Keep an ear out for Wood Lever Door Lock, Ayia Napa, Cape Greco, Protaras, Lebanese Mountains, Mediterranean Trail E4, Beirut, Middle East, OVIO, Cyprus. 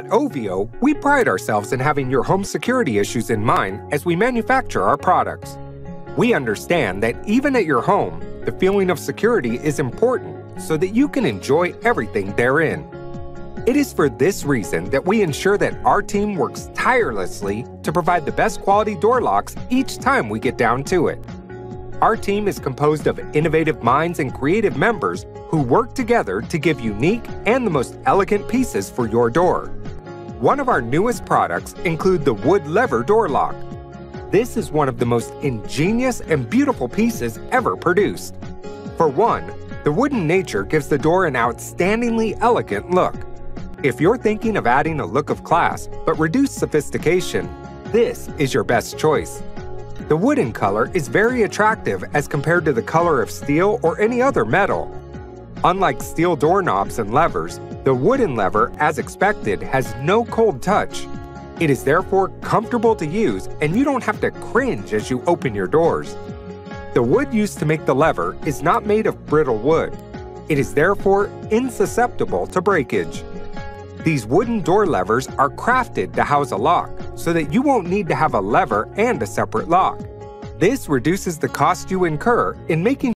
At OVIO, we pride ourselves in having your home security issues in mind as we manufacture our products. We understand that even at your home, the feeling of security is important so that you can enjoy everything therein. It is for this reason that we ensure that our team works tirelessly to provide the best quality door locks each time we get down to it. Our team is composed of innovative minds and creative members who work together to give unique and the most elegant pieces for your door. One of our newest products include the Wood Lever Door Lock. This is one of the most ingenious and beautiful pieces ever produced. For one, the wooden nature gives the door an outstandingly elegant look. If you're thinking of adding a look of class but reduced sophistication, this is your best choice. The wooden color is very attractive as compared to the color of steel or any other metal. Unlike steel doorknobs and levers, the wooden lever, as expected, has no cold touch. It is therefore comfortable to use, and you don't have to cringe as you open your doors. The wood used to make the lever is not made of brittle wood. It is therefore insusceptible to breakage. These wooden door levers are crafted to house a lock, so that you won't need to have a lever and a separate lock. This reduces the cost you incur in making